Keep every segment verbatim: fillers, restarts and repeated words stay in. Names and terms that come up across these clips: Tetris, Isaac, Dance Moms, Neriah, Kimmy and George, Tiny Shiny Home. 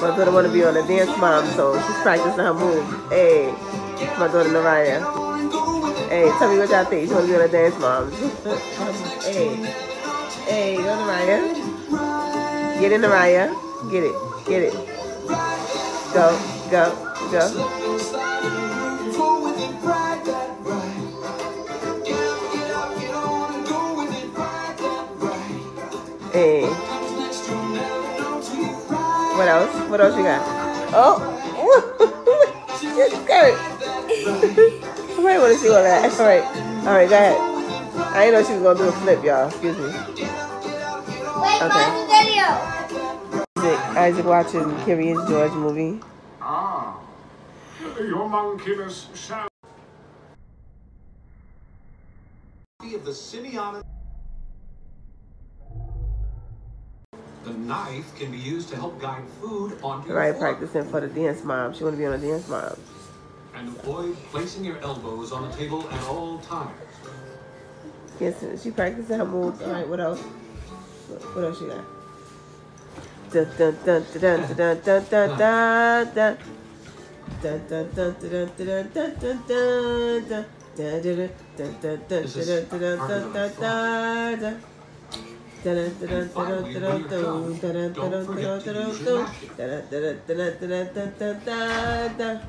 My daughter want to be on a Dance Mom, so she's practicing her move. Hey, my daughter Neriah. Hey, tell me what y'all think. You want to be on a Dance Mom? Hey, hey, go Neriah. Get in, Neriah. Get it, get it. Go, go, go. Hey. What else? What else you got? Oh! Your skirt! I might want to see all that. Alright. Alright, go ahead. I didn't know she was going to do a flip, y'all. Excuse me. Wait, okay. Watch the video! Isaac, Isaac watching Kimmy and George movie. Ah. Your monkey is sound. ...of the city on it. The knife can be used to help guide food onto your right, practicing for the Dance Mom. She want to be on a Dance Mom. And avoid placing your elbows on the table at all times. Yes, she practicing her moves. All right, what else? What else you got? Dun dun dun dun dun dun dun dun dun dun dun dun dun dun dun dun dun. And finally, when you're done, don't forget to use your napkin.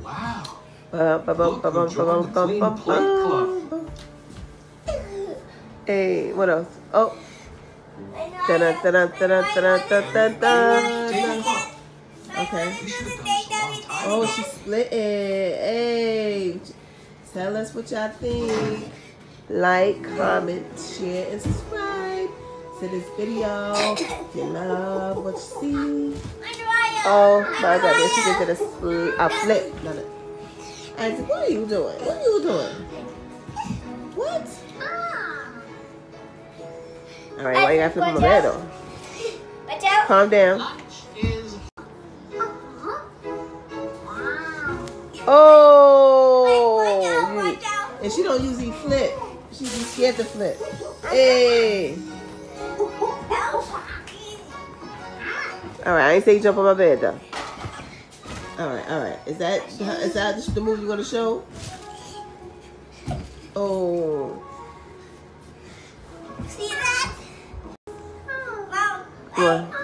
Wow! Look who joined the Clean Plate Club. Hey, what else? Oh! Okay. Oh, she split it. Hey! Tell us what y'all think. Like, comment, share, and subscribe to this video. If you love what you see. Oh my God, she just did a, a flip. Isaac, what are you doing? What are you doing? What? Alright, why you gotta flip on my bed though? Calm down. Oh! You, and she don't usually flip. She be scared to flip. Hey! Alright, I ain't say jump on my bed though. Alright, alright. Is that is that just the movie you're gonna show? Oh. See that? What?